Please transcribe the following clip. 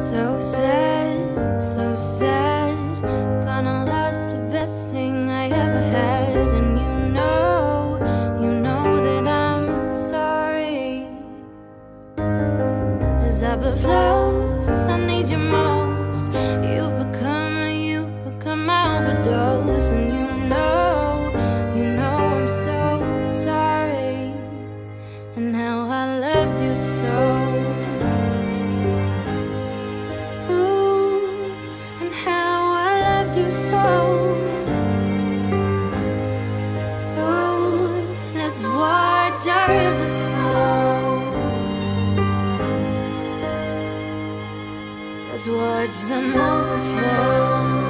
so sad, I've gone and lost the best thing I ever had. And you know that I'm sorry. As I blow flows, I need you most. You've become my overdose. And you know I'm so sorry. And how I loved you so. Let's watch them overflow.